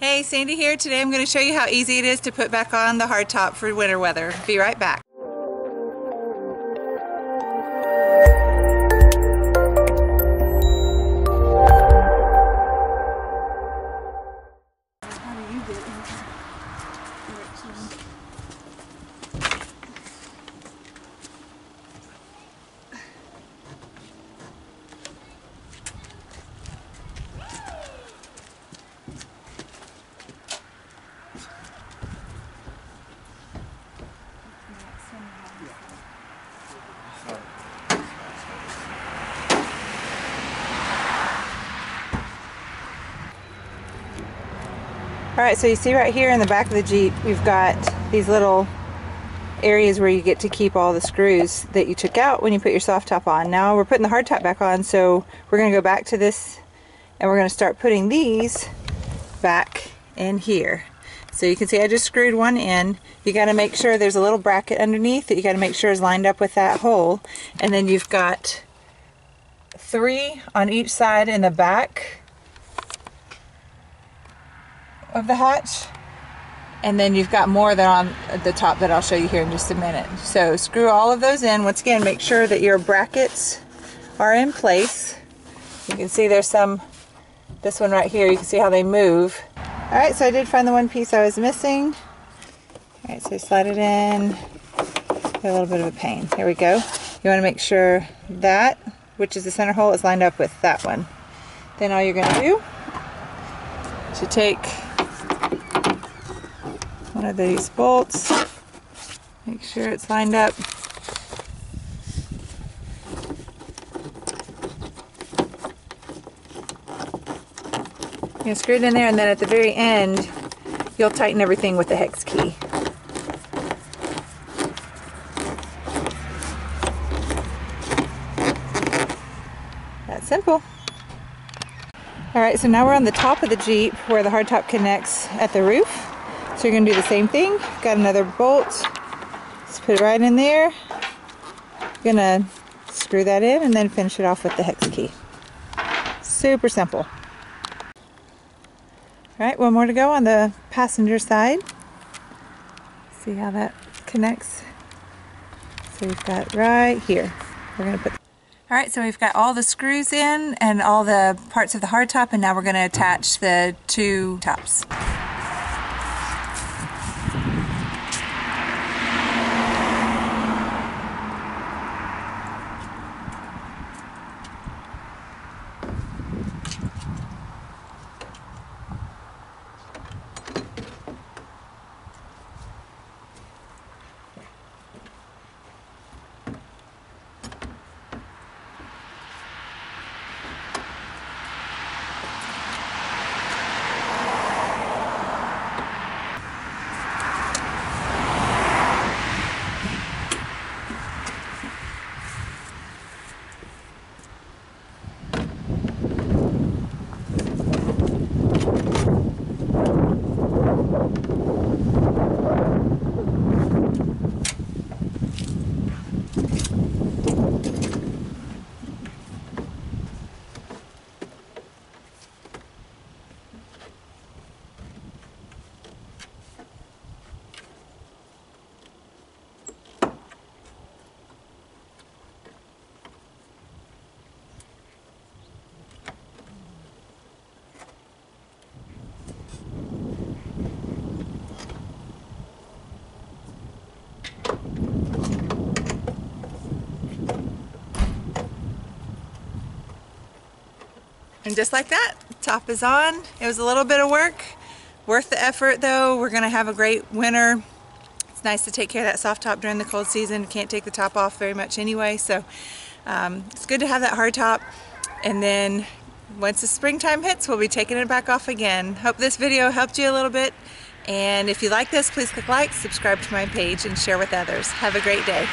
Hey, Sandy here. Today I'm going to show you how easy it is to put back on the hardtop for winter weather. Be right back. Alright, so you see right here in the back of the Jeep, we've got these little areas where you get to keep all the screws that you took out when you put your soft top on. Now we're putting the hard top back on, so we're going to go back to this and we're going to start putting these back in here. So you can see I just screwed one in. You got to make sure there's a little bracket underneath that you got to make sure is lined up with that hole. And then you've got 3 on each side in the back of the hatch, and then you've got more that on the top that I'll show you here in just a minute. So screw all of those in. Once again, make sure that your brackets are in place. You can see there's some, this one right here, you can see how they move. Alright, so I did find the one piece I was missing. Alright, so slide it in. Got a little bit of a pain. There we go. You want to make sure that, which is the center hole, is lined up with that one. Then all you're going to do is you take one of these bolts, make sure it's lined up. You're gonna screw it in there, and then at the very end you'll tighten everything with the hex key. That's simple. Alright, so now we're on the top of the Jeep where the hardtop connects at the roof. So you're going to do the same thing. Got another bolt. Just put it right in there. You're going to screw that in and then finish it off with the hex key. Super simple. Alright, one more to go on the passenger side. See how that connects. So we've got right here. We're going to put. Alright, so we've got all the screws in and all the parts of the hardtop, and now we're going to attach the 2 tops. And just like that, top is on. It was a little bit of work, worth the effort though. We're gonna have a great winter. It's nice to take care of that soft top during the cold season. Can't take the top off very much anyway, so it's good to have that hard top. And then once the springtime hits, we'll be taking it back off again. Hope this video helped you a little bit. And if you like this, please click like, subscribe to my page, and share with others. Have a great day.